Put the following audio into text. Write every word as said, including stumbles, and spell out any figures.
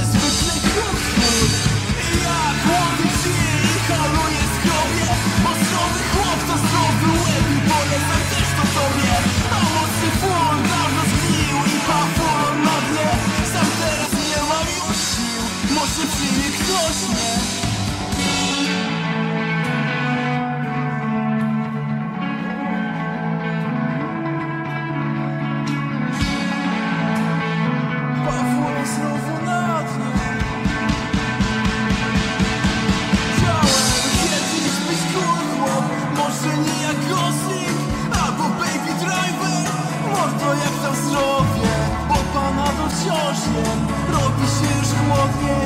że zwykle krótki. I ja głowy żyję i haluję skromnie, bo zdrowy chłop to zdrowy łeb i polecam też to tobie. A mocny full dawno zgnił i pawolon nagle. Sam teraz nie mam już sił, może przyjmie ktoś mnie. Robi się już chłodnie.